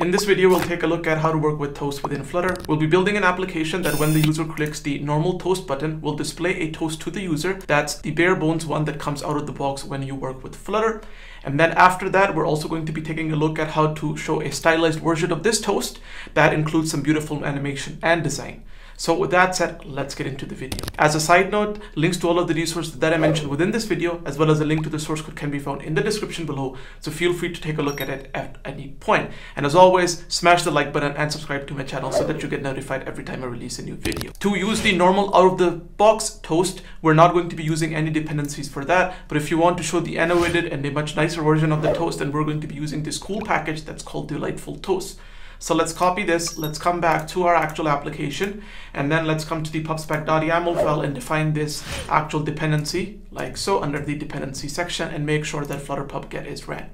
In this video, we'll take a look at how to work with toast within Flutter. We'll be building an application that when the user clicks the normal toast button, will display a toast to the user. That's the bare bones one that comes out of the box when you work with Flutter. And then after that, we're also going to be taking a look at how to show a stylized version of this toast that includes some beautiful animation and design. So with that said, let's get into the video. As a side note, links to all of the resources that I mentioned within this video, as well as a link to the source code can be found in the description below. So feel free to take a look at it at any point. And as always, smash the like button and subscribe to my channel so that you get notified every time I release a new video. To use the normal out of the box toast, we're not going to be using any dependencies for that. But if you want to show the annotated and a much nicer version of the toast, then we're going to be using this cool package that's called Delightful Toast. So let's copy this, let's come back to our actual application, and then let's come to the pubspec.yaml file and define this actual dependency, like so, under the dependency section, and make sure that Flutter pub get is ran.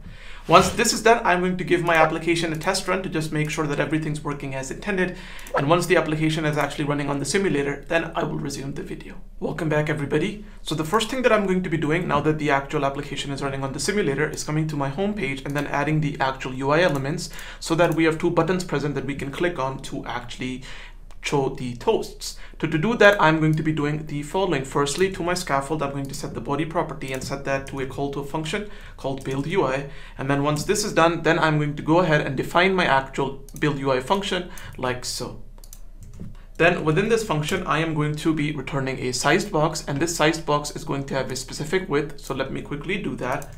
Once this is done, I'm going to give my application a test run to just make sure that everything's working as intended. And once the application is actually running on the simulator, then I will resume the video. Welcome back, everybody. So the first thing that I'm going to be doing now that the actual application is running on the simulator is coming to my home page and then adding the actual UI elements so that we have two buttons present that we can click on to actually show the toasts. To do that, I'm going to be doing the following. Firstly, to my scaffold, I'm going to set the body property and set that to a call to a function called build UI. And then once this is done, then I'm going to go ahead and define my actual build UI function like so. Then within this function, I am going to be returning a sized box, and this sized box is going to have a specific width. So let me quickly do that.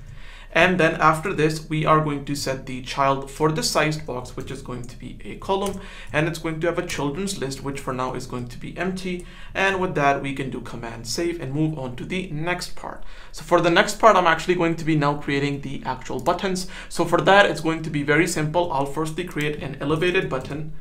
And then after this, we are going to set the child for the sized box, which is going to be a column, and it's going to have a children's list, which for now is going to be empty. And with that, we can do command save and move on to the next part. So for the next part, I'm actually going to be now creating the actual buttons. So for that, it's going to be very simple. I'll firstly create an elevated button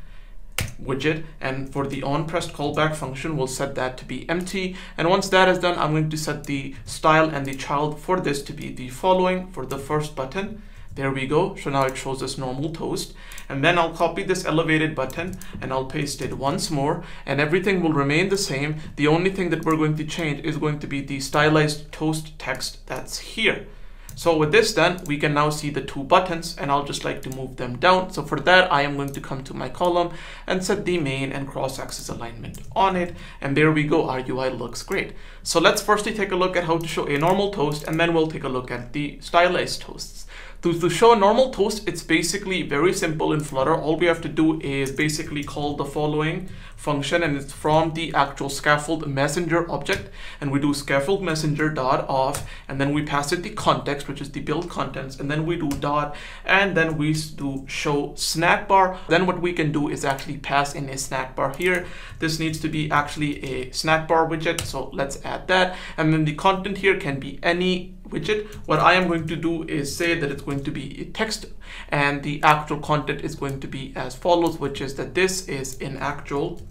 widget, and for the onPressed callback function, we'll set that to be empty. And once that is done, I'm going to set the style and the child for this to be the following for the first button. There we go. So now it shows us normal toast. And then I'll copy this elevated button and I'll paste it once more, and everything will remain the same. The only thing that we're going to change is going to be the stylized toast text that's here. So with this done, we can now see the two buttons, and I'll just like to move them down. So for that, I am going to come to my column and set the main and cross-axis alignment on it. And there we go, our UI looks great. So let's firstly take a look at how to show a normal toast, and then we'll take a look at the stylized toasts. To show a normal toast, it's basically very simple in Flutter. All we have to do is basically call the following function, and it's from the actual scaffold messenger object, and we do scaffold messenger dot off, and then we pass it the context, which is the build contents, and then we do dot, and then we do show snack bar. Then what we can do is actually pass in a snack bar here. This needs to be actually a snack bar widget, so let's add that. And then the content here can be any widget. What I am going to do is say that it's going to be a text, and the actual content is going to be as follows, which is that this is an actual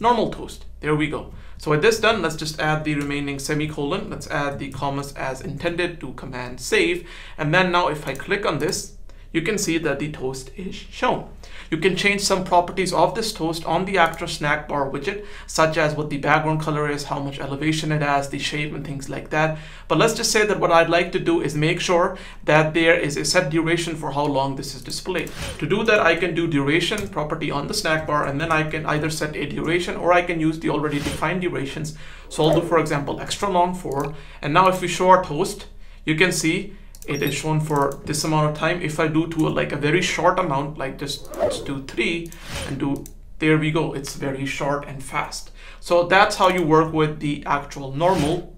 normal toast. There we go. So with this done, let's just add the remaining semicolon. Let's add the commas as intended to command save. And then now if I click on this, you can see that the toast is shown. You can change some properties of this toast on the actual snack bar widget, such as what the background color is, how much elevation it has, the shape, and things like that. But let's just say that what I'd like to do is make sure that there is a set duration for how long this is displayed. To do that, I can do duration property on the snack bar, and then I can either set a duration or I can use the already defined durations. So I'll do, for example, extra long for, and now if we show our toast, you can see it is shown for this amount of time. If I do to a very short amount, like just let's do 3 and do, there we go. It's very short and fast. So that's how you work with the actual normal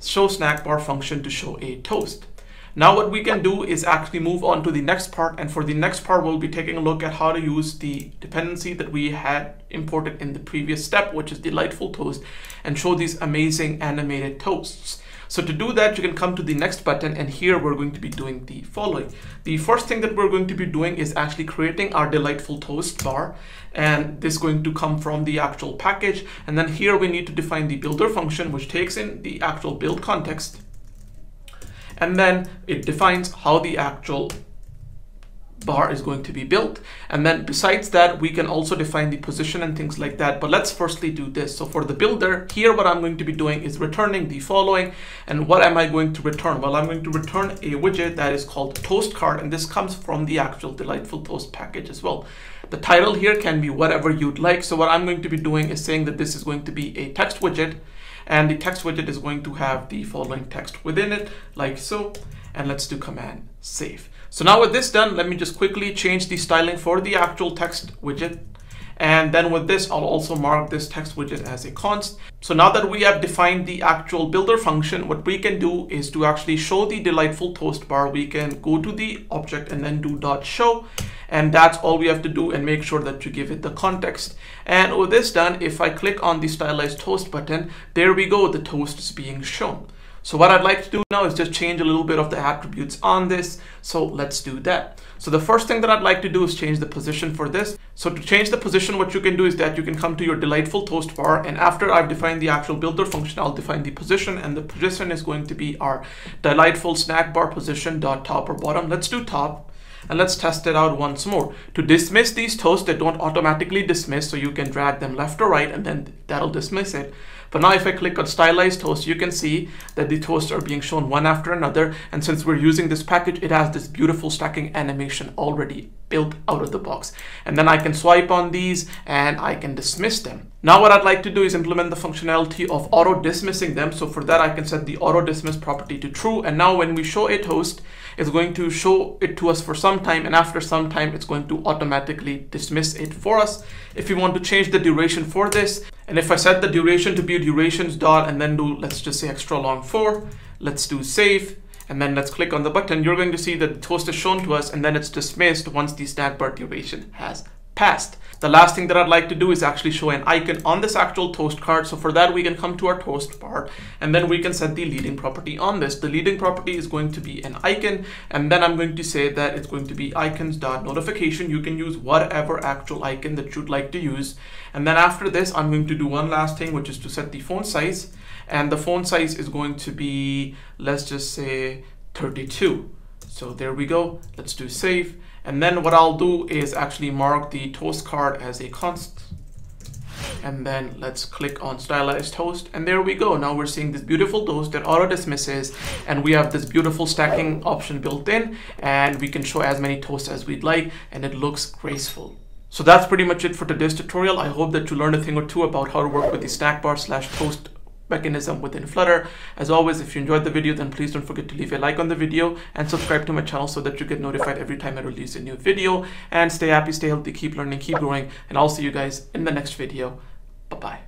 show snack bar function to show a toast. Now what we can do is actually move on to the next part, and for the next part we'll be taking a look at how to use the dependency that we had imported in the previous step, which is Delightful Toast, and show these amazing animated toasts. So to do that, you can come to the next button, and here we're going to be doing the following. The first thing that we're going to be doing is actually creating our delightful toast bar, and this is going to come from the actual package. And then here we need to define the builder function, which takes in the actual build context, and then it defines how the actual bar is going to be built. And then besides that, we can also define the position and things like that. But let's firstly do this. So for the builder here, what I'm going to be doing is returning the following. And what am I going to return? Well, I'm going to return a widget that is called toast card. And this comes from the actual Delightful Toast package as well. The title here can be whatever you'd like. So what I'm going to be doing is saying that this is going to be a text widget. And the text widget is going to have the following text within it, like so. And let's do command save. So now with this done, let me just quickly change the styling for the actual text widget. And then with this, I'll also mark this text widget as a const. So now that we have defined the actual builder function, what we can do is to actually show the delightful toast bar. We can go to the object and then do dot show. And that's all we have to do, and make sure that you give it the context. And with this done, if I click on the stylized toast button, there we go, the toast is being shown. So what I'd like to do now is just change a little bit of the attributes on this. So let's do that. So the first thing that I'd like to do is change the position for this. So to change the position, what you can do is that you can come to your delightful toast bar, and after I've defined the actual builder function, I'll define the position, and the position is going to be our delightful snack bar position dot top or bottom. Let's do top. And let's test it out once more. To dismiss these toasts, they don't automatically dismiss, so you can drag them left or right and then that'll dismiss it. But now if I click on stylized toast, you can see that the toasts are being shown one after another. And since we're using this package, it has this beautiful stacking animation already built out of the box. And then I can swipe on these and I can dismiss them. Now what I'd like to do is implement the functionality of auto dismissing them. So for that, I can set the auto dismiss property to true. And now when we show a toast, it's going to show it to us for some time, and after some time, it's going to automatically dismiss it for us. If you want to change the duration for this, and if I set the duration to be durations dot and then do, let's just say extra long 4, let's do save. And then let's click on the button. You're going to see that the toast is shown to us, and then it's dismissed once the snackbar duration has passed. The last thing that I'd like to do is actually show an icon on this actual toast card. So for that, we can come to our toast bar, and then we can set the leading property on this. The leading property is going to be an icon, and then I'm going to say that it's going to be icons.notification. You can use whatever actual icon that you'd like to use. And then after this, I'm going to do one last thing, which is to set the font size. And the font size is going to be, let's just say 32. So there we go. Let's do save. And then what I'll do is actually mark the toast card as a const. And then let's click on stylized toast. And there we go. Now we're seeing this beautiful toast that auto dismisses. And we have this beautiful stacking option built in. And we can show as many toasts as we'd like. And it looks graceful. So that's pretty much it for today's tutorial. I hope that you learned a thing or two about how to work with the snackbar slash toast mechanism within Flutter. As always, if you enjoyed the video, then please don't forget to leave a like on the video and subscribe to my channel so that you get notified every time I release a new video. And stay happy, stay healthy, keep learning, keep growing, and I'll see you guys in the next video. Bye-bye.